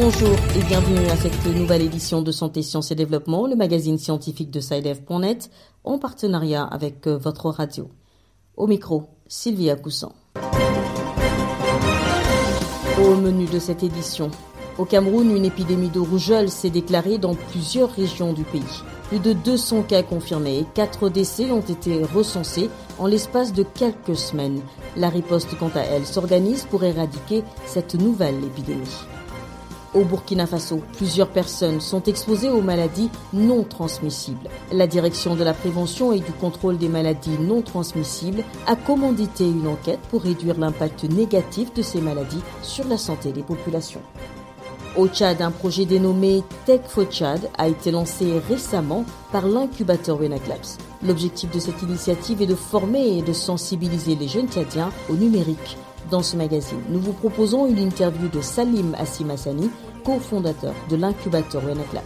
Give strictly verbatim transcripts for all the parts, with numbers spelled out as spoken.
Bonjour et bienvenue à cette nouvelle édition de Santé, Sciences et Développement, le magazine scientifique de Sidev point net, en partenariat avec votre radio. Au micro, Sylvie Akoussan. Au menu de cette édition, au Cameroun, une épidémie de rougeole s'est déclarée dans plusieurs régions du pays. Plus de deux cents cas confirmés et quatre décès ont été recensés en l'espace de quelques semaines. La riposte, quant à elle, s'organise pour éradiquer cette nouvelle épidémie. Au Burkina Faso, plusieurs personnes sont exposées aux maladies non transmissibles. La direction de la prévention et du contrôle des maladies non transmissibles a commandité une enquête pour réduire l'impact négatif de ces maladies sur la santé des populations. Au Tchad, un projet dénommé Tech for Tchad a été lancé récemment par l'incubateur Wenaklabs. L'objectif de cette initiative est de former et de sensibiliser les jeunes Tchadiens au numérique. Dans ce magazine, nous vous proposons une interview de Salim Azimassani, cofondateur de l'incubateur Wenaklabs.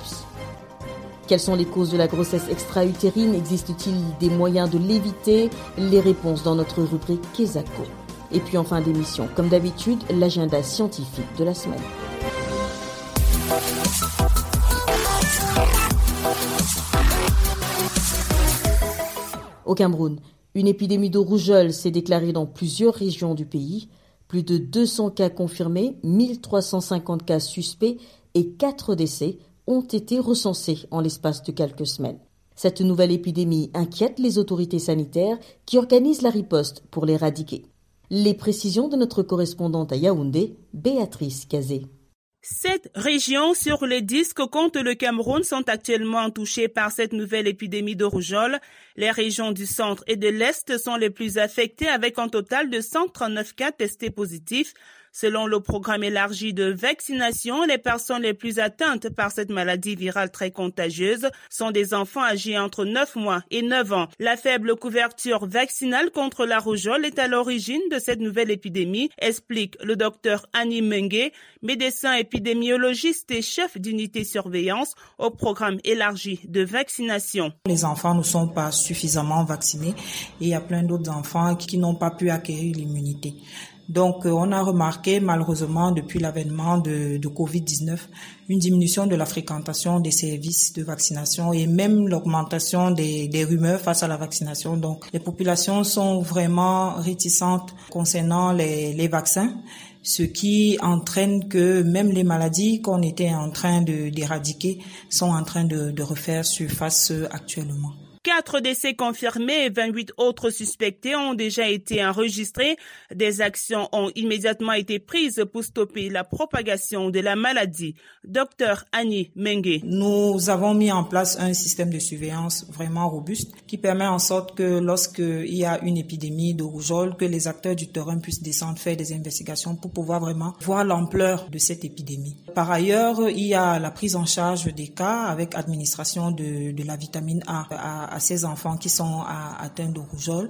Quelles sont les causes de la grossesse extra-utérine? Existe-t-il des moyens de l'éviter? Les réponses dans notre rubrique Kézako. Et puis en fin d'émission, comme d'habitude, l'agenda scientifique de la semaine. Au Cameroun, une épidémie de rougeole s'est déclarée dans plusieurs régions du pays. Plus de deux cents cas confirmés, mille trois cent cinquante cas suspects et quatre décès ont été recensés en l'espace de quelques semaines. Cette nouvelle épidémie inquiète les autorités sanitaires qui organisent la riposte pour l'éradiquer. Les précisions de notre correspondante à Yaoundé, Béatrice Kazé. Sept régions sur les dix que compte le Cameroun sont actuellement touchées par cette nouvelle épidémie de rougeole. Les régions du centre et de l'est sont les plus affectées avec un total de cent trente-neuf cas testés positifs. Selon le programme élargi de vaccination, les personnes les plus atteintes par cette maladie virale très contagieuse sont des enfants âgés entre neuf mois et neuf ans. La faible couverture vaccinale contre la rougeole est à l'origine de cette nouvelle épidémie, explique le docteur Annie Mengue, médecin épidémiologiste et chef d'unité surveillance au programme élargi de vaccination. Les enfants ne sont pas suffisamment vaccinés et il y a plein d'autres enfants qui n'ont pas pu acquérir l'immunité. Donc, on a remarqué, malheureusement, depuis l'avènement de, de covid dix-neuf, une diminution de la fréquentation des services de vaccination et même l'augmentation des, des rumeurs face à la vaccination. Donc, les populations sont vraiment réticentes concernant les, les vaccins, ce qui entraîne que même les maladies qu'on était en train de, d'éradiquer sont en train de, de refaire surface actuellement. Quatre décès confirmés et vingt-huit autres suspectés ont déjà été enregistrés. Des actions ont immédiatement été prises pour stopper la propagation de la maladie. Docteur Annie Mengue. Nous avons mis en place un système de surveillance vraiment robuste qui permet en sorte que lorsqu'il y a une épidémie de rougeole, que les acteurs du terrain puissent descendre, faire des investigations pour pouvoir vraiment voir l'ampleur de cette épidémie. Par ailleurs, il y a la prise en charge des cas avec administration de, de la vitamine A à, à à ces enfants qui sont atteints de rougeole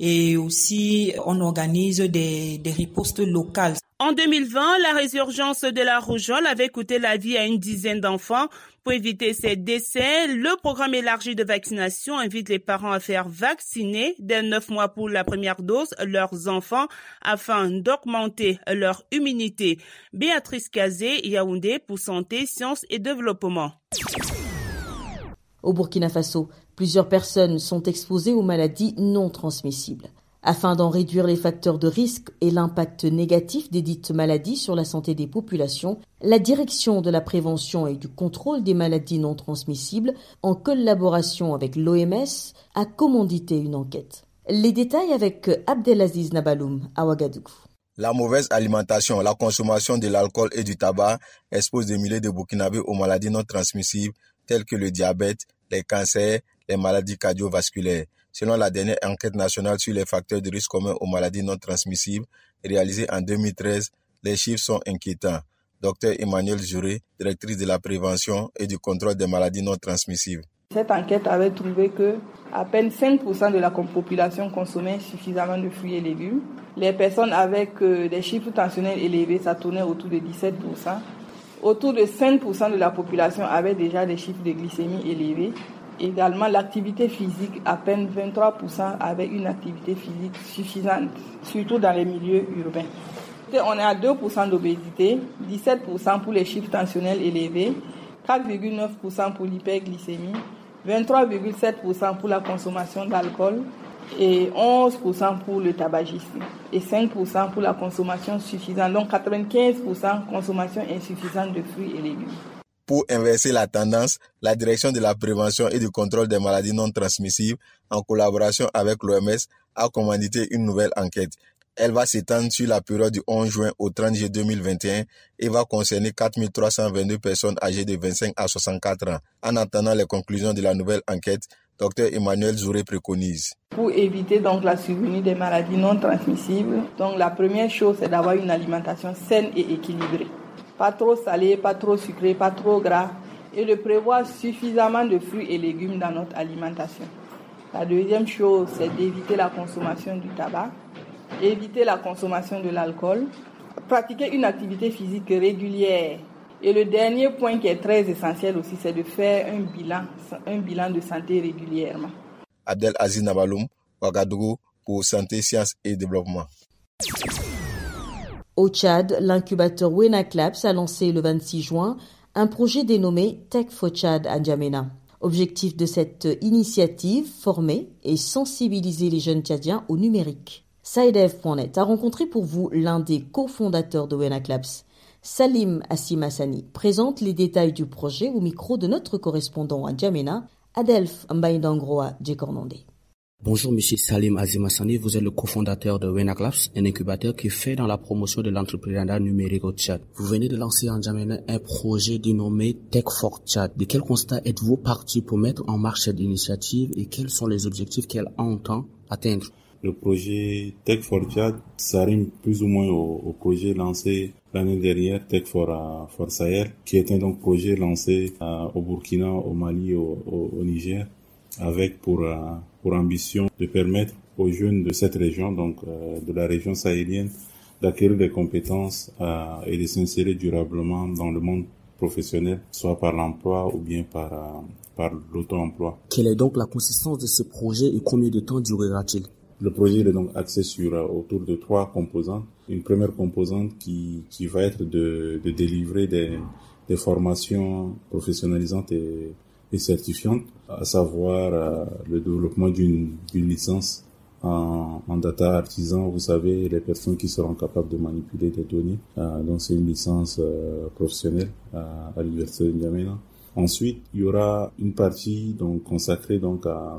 et aussi on organise des, des ripostes locales. En deux mille vingt, la résurgence de la rougeole avait coûté la vie à une dizaine d'enfants. Pour éviter ces décès, le programme élargi de vaccination invite les parents à faire vacciner dès neuf mois pour la première dose leurs enfants afin d'augmenter leur immunité. Béatrice Kazé, Yaoundé pour Santé, Sciences et Développement. Au Burkina Faso, plusieurs personnes sont exposées aux maladies non transmissibles. Afin d'en réduire les facteurs de risque et l'impact négatif des dites maladies sur la santé des populations, la direction de la prévention et du contrôle des maladies non transmissibles, en collaboration avec l'O M S, a commandité une enquête. Les détails avec Abdelaziz Nabaloum à Ouagadougou. La mauvaise alimentation, la consommation de l'alcool et du tabac expose des milliers de Burkinabés aux maladies non transmissibles telles que le diabète, les cancers, les maladies cardiovasculaires. Selon la dernière enquête nationale sur les facteurs de risque communs aux maladies non transmissibles, réalisée en deux mille treize, les chiffres sont inquiétants. Docteur Emmanuel Jouret, directrice de la prévention et du contrôle des maladies non transmissibles. Cette enquête avait trouvé que à peine cinq pour cent de la population consommait suffisamment de fruits et légumes. Les personnes avec des chiffres tensionnels élevés, ça tournait autour de dix-sept pour cent. Autour de cinq pour cent de la population avait déjà des chiffres de glycémie élevés. Également, l'activité physique, à peine vingt-trois pour cent avec une activité physique suffisante, surtout dans les milieux urbains. On est à deux pour cent d'obésité, dix-sept pour cent pour les chiffres tensionnels élevés, quatre virgule neuf pour cent pour l'hyperglycémie, vingt-trois virgule sept pour cent pour la consommation d'alcool et onze pour cent pour le tabagisme et cinq pour cent pour la consommation suffisante, donc quatre-vingt-quinze pour cent consommation insuffisante de fruits et légumes. Pour inverser la tendance, la Direction de la prévention et du contrôle des maladies non transmissibles, en collaboration avec l'O M S, a commandité une nouvelle enquête. Elle va s'étendre sur la période du onze juin au trente juillet deux mille vingt et un et va concerner quatre mille trois cent vingt-deux personnes âgées de vingt-cinq à soixante-quatre ans. En attendant les conclusions de la nouvelle enquête, Docteur Emmanuel Zouré préconise. Pour éviter donc la survenue des maladies non transmissibles, donc la première chose c'est d'avoir une alimentation saine et équilibrée. Pas trop salé, pas trop sucré, pas trop gras, et de prévoir suffisamment de fruits et légumes dans notre alimentation. La deuxième chose, c'est d'éviter la consommation du tabac, éviter la consommation de l'alcool, pratiquer une activité physique régulière. Et le dernier point qui est très essentiel aussi, c'est de faire un bilan, un bilan de santé régulièrement. Abdelaziz Nabaloum, Ouagadougou, pour Santé, Sciences et Développement. Au Tchad, l'incubateur Wenaklabs a lancé le vingt-six juin un projet dénommé Tech for Tchad à N'Djamena. Objectif de cette initiative, former et sensibiliser les jeunes Tchadiens au numérique. Sidev point net a rencontré pour vous l'un des cofondateurs de Wenaklabs. Salim Azimassani présente les détails du projet au micro de notre correspondant à N'Djamena, Adelphe Mbaidangroa Djekornandé. Bonjour Monsieur Salim Azimassani, vous êtes le cofondateur de Wenaklabs, un incubateur qui fait dans la promotion de l'entrepreneuriat numérique au Tchad. Vous venez de lancer en N'Djamena un projet dénommé Tech for Tchad. De quel constat êtes-vous parti pour mettre en marche cette initiative et quels sont les objectifs qu'elle entend atteindre? Le projet Tech for Tchad, ça rime plus ou moins au, au projet lancé l'année dernière, Tech for, uh, for Sahel, qui était donc projet lancé uh, au Burkina, au Mali, au, au, au Niger, avec pour, uh, pour ambition de permettre aux jeunes de cette région, donc uh, de la région sahélienne, d'acquérir des compétences uh, et de s'insérer durablement dans le monde professionnel, soit par l'emploi ou bien par, uh, par l'auto-emploi. Quelle est donc la consistance de ce projet et combien de temps durera-t-il? Le projet est donc axé sur euh, autour de trois composantes. Une première composante qui qui va être de de délivrer des des formations professionnalisantes et, et certifiantes, à savoir euh, le développement d'une d'une licence en, en data artisan. Vous savez, les personnes qui seront capables de manipuler des données. Euh, donc c'est une licence euh, professionnelle euh, à l'université de N'Djamena. Ensuite, il y aura une partie donc consacrée donc à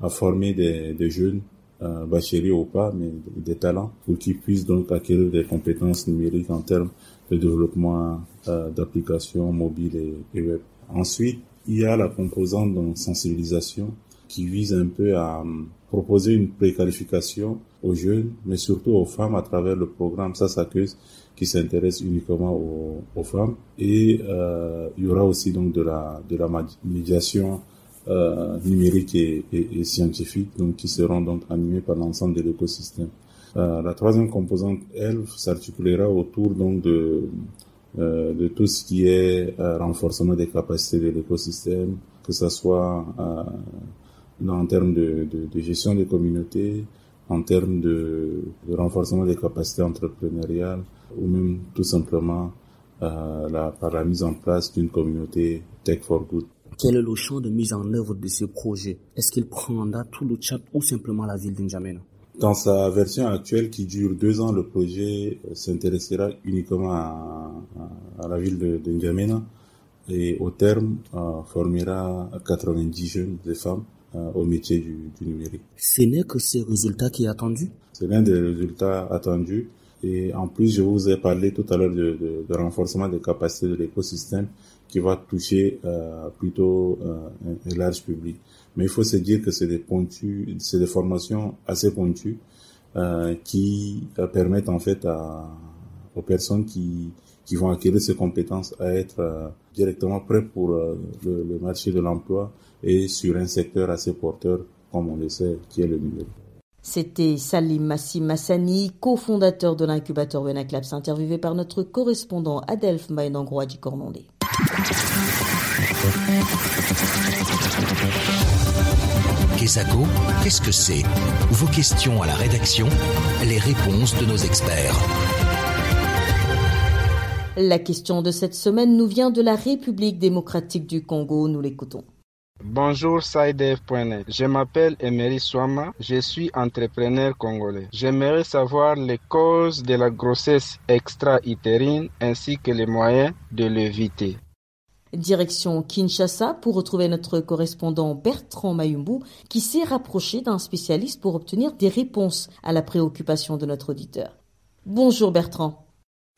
à former des des jeunes. Euh, bachelier ou pas, mais des talents pour qu'ils puissent donc acquérir des compétences numériques en termes de développement euh, d'applications mobiles et, et web. Ensuite, il y a la composante de sensibilisation qui vise un peu à euh, proposer une préqualification aux jeunes, mais surtout aux femmes à travers le programme SASAQ qui s'intéresse uniquement aux, aux femmes. Et euh, il y aura aussi donc de la, de la médiation Euh, numérique et, et, et scientifique, donc qui seront donc animés par l'ensemble de l'écosystème. Euh, la troisième composante, elle, s'articulera autour donc de euh, de tout ce qui est euh, renforcement des capacités de l'écosystème, que ce soit euh, dans, en termes de, de, de gestion des communautés, en termes de, de renforcement des capacités entrepreneuriales, ou même tout simplement euh, la, par la mise en place d'une communauté Tech for Good. Quel est le champ de mise en œuvre de ce projet? Est-ce qu'il prendra tout le Tchad ou simplement la ville de N'Djamena? Dans sa version actuelle qui dure deux ans, le projet s'intéressera uniquement à, à, à la ville de, de N'Djamena et au terme euh, formera quatre-vingt-dix jeunes et femmes euh, au métier du, du numérique. Ce n'est que ce résultat qui est attendu? C'est l'un des résultats attendus. Et en plus, je vous ai parlé tout à l'heure de, de, de renforcement des capacités de l'écosystème qui va toucher euh, plutôt euh, un, un large public. Mais il faut se dire que c'est des pointus, c'est des formations assez pointues euh, qui euh, permettent en fait à, aux personnes qui qui vont acquérir ces compétences à être euh, directement prêts pour euh, le, le marché de l'emploi et sur un secteur assez porteur, comme on le sait, qui est le numérique. C'était Salim Azimassani, cofondateur de l'incubateur Wenaklabs, interviewé par notre correspondant Adelphe Mbaidangroa Djekornandé. Kézako, qu'est-ce que c'est? Vos questions à la rédaction, les réponses de nos experts. La question de cette semaine nous vient de la République démocratique du Congo. Nous l'écoutons. Bonjour Sidev point net, je m'appelle Emery Swama, je suis entrepreneur congolais. J'aimerais savoir les causes de la grossesse extra-utérine ainsi que les moyens de l'éviter. Direction Kinshasa pour retrouver notre correspondant Bertrand Mayumbu qui s'est rapproché d'un spécialiste pour obtenir des réponses à la préoccupation de notre auditeur. Bonjour Bertrand.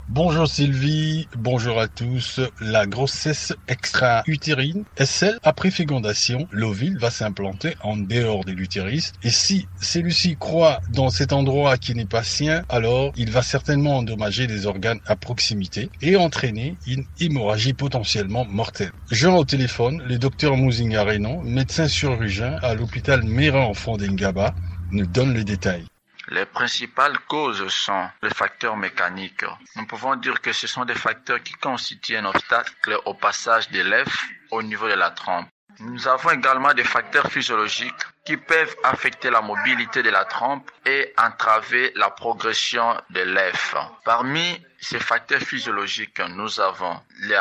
Bonjour Sylvie, bonjour à tous. La grossesse extra-utérine est celle après fécondation. L'ovule va s'implanter en dehors de l'utérus et si celui-ci croît dans cet endroit qui n'est pas sien, alors il va certainement endommager des organes à proximité et entraîner une hémorragie potentiellement mortelle. Je rends au téléphone le docteur Muzinga Regno, médecin chirurgien à l'hôpital Mera-Enfant d'Ingaba, nous donne les détails. Les principales causes sont les facteurs mécaniques. Nous pouvons dire que ce sont des facteurs qui constituent un obstacle au passage des lèvres au niveau de la trompe. Nous avons également des facteurs physiologiques qui peuvent affecter la mobilité de la trompe et entraver la progression des lèvres. Parmi ces facteurs physiologiques, nous avons les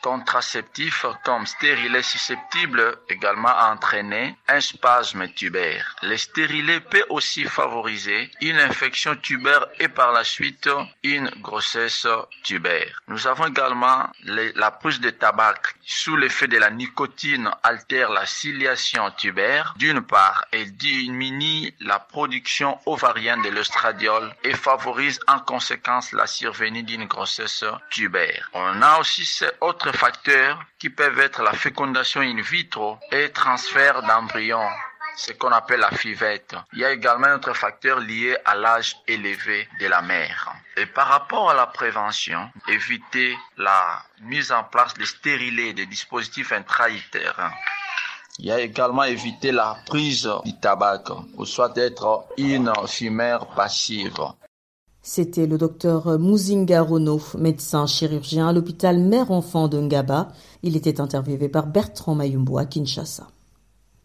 contraceptifs comme stérilets susceptibles également à entraîner un spasme tubaire. Les stérilets peuvent aussi favoriser une infection tubaire et par la suite une grossesse tubaire. Nous avons également les, la prise de tabac sous l'effet de la nicotine altère la ciliation tubaire d'une part et diminue la production ovarienne de l'estradiol et favorise en conséquence la survenue d'une grossesse tubaire. On a aussi ces autres facteurs qui peuvent être la fécondation in vitro et transfert d'embryons, ce qu'on appelle la fivette. Il y a également d'autres facteurs liés à l'âge élevé de la mère. Et par rapport à la prévention, éviter la mise en place des stérilets, des dispositifs intra-utérins. Il y a également éviter la prise du tabac, ou soit être une fumeur passive. C'était le docteur Muzinga Regno, médecin chirurgien à l'hôpital Mère-Enfant de Ngaba. Il était interviewé par Bertrand Mayumbu à Kinshasa.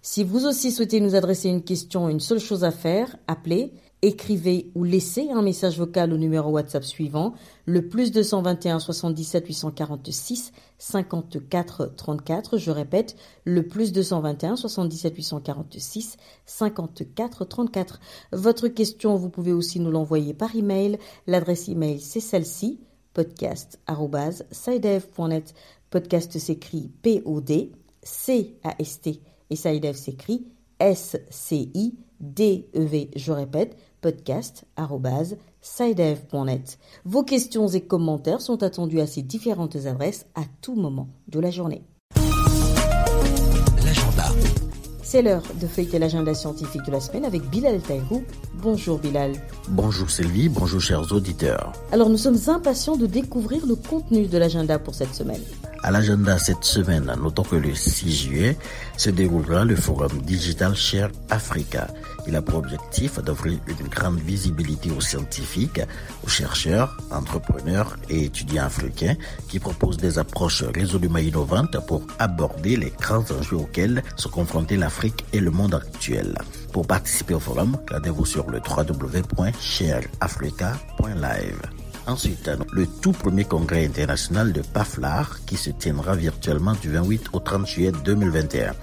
Si vous aussi souhaitez nous adresser une question, une seule chose à faire, appelez, écrivez ou laissez un message vocal au numéro WhatsApp suivant, le plus deux cent vingt et un soixante-dix-sept huit cent quarante-six cinquante-quatre trente-quatre. Je répète, le plus deux cent vingt et un soixante-dix-sept huit cent quarante-six cinquante-quatre trente-quatre. Votre question, vous pouvez aussi nous l'envoyer par email. L'adresse email, c'est celle-ci, podcast arobase sidev point net. Podcast s'écrit P O D C A S T et Sidev s'écrit S C I D E V. Je répète, podcast arobase sidev point net. Vos questions et commentaires sont attendus à ces différentes adresses à tout moment de la journée. L'agenda. C'est l'heure de feuilleter l'agenda scientifique de la semaine avec Bilal Taïrou. Bonjour Bilal. Bonjour Sylvie, bonjour chers auditeurs. Alors nous sommes impatients de découvrir le contenu de l'agenda pour cette semaine. À l'agenda cette semaine, notons que le six juillet se déroulera le forum digital Share Africa. Il a pour objectif d'offrir une grande visibilité aux scientifiques, aux chercheurs, entrepreneurs et étudiants africains qui proposent des approches résolument innovantes pour aborder les grands enjeux auxquels sont confrontés l'Afrique et le monde actuel. Pour participer au forum, rendez-vous sur le w w w point share africa point live. Ensuite, le tout premier congrès international de PAFLAR qui se tiendra virtuellement du vingt-huit au trente juillet deux mille vingt et un.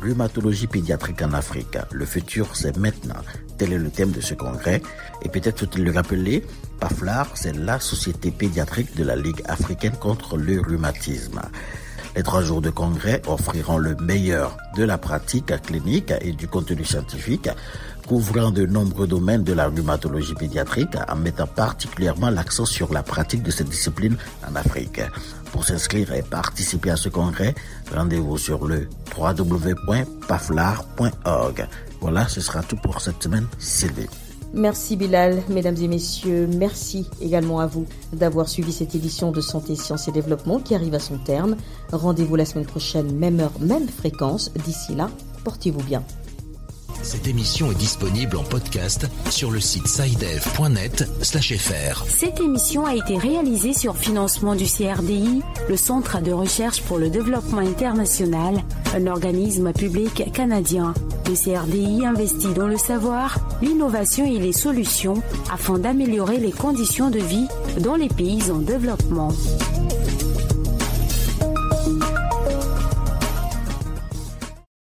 Rhumatologie pédiatrique en Afrique, le futur c'est maintenant. Tel est le thème de ce congrès. Et peut-être faut-il le rappeler, PAFLAR c'est la société pédiatrique de la Ligue africaine contre le rhumatisme. Les trois jours de congrès offriront le meilleur de la pratique clinique et du contenu scientifique, couvrant de nombreux domaines de la rhumatologie pédiatrique en mettant particulièrement l'accent sur la pratique de cette discipline en Afrique. Pour s'inscrire et participer à ce congrès, rendez-vous sur le w w w point paflar point org. Voilà, ce sera tout pour cette semaine. Sylvie. Merci Bilal, mesdames et messieurs, merci également à vous d'avoir suivi cette édition de Santé, Sciences et Développement qui arrive à son terme. Rendez-vous la semaine prochaine, même heure, même fréquence. D'ici là, portez-vous bien. Cette émission est disponible en podcast sur le site sidev point net slash f r. Cette émission a été réalisée sur financement du C R D I, le Centre de recherche pour le développement international, un organisme public canadien. Le C R D I investit dans le savoir, l'innovation et les solutions afin d'améliorer les conditions de vie dans les pays en développement.